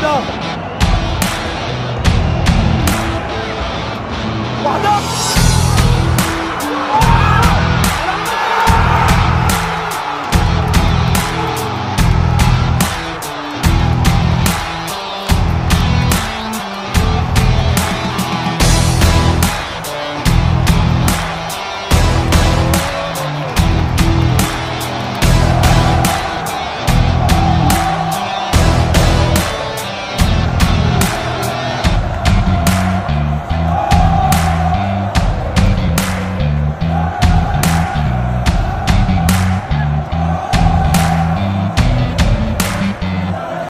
Surrender!